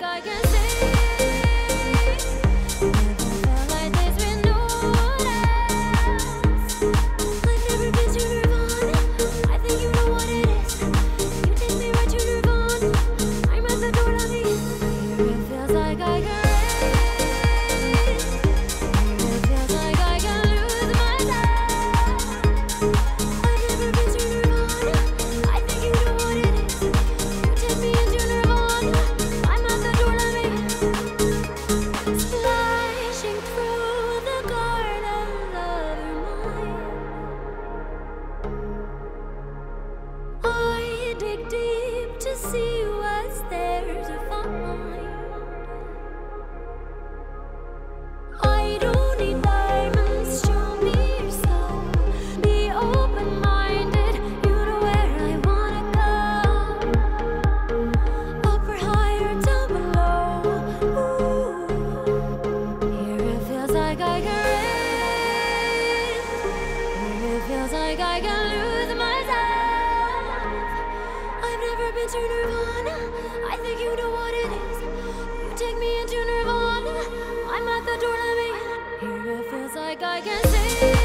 like I can say. Never felt like this with no one else. I've never been to Nirvana. I think you know what it is. You take me right to Nirvana. I'm at the door of the end. It feels like I can race. It feels like I can lose myself. I've never been to Nirvana. I think you know what it is. You take me into Nirvana. Splashing through the gardens of your mind, I dig deep to see what's there to find. I don't need diamonds, show me your soul. Be open-minded, you know where I wanna go. Up or higher, down below. Ooh. Here it feels like I can race. Here it feels like I can lose myself. I've never been to Nirvana. I think you know what it is. You take me into Nirvana. I'm at the door. Here it feels like I can say.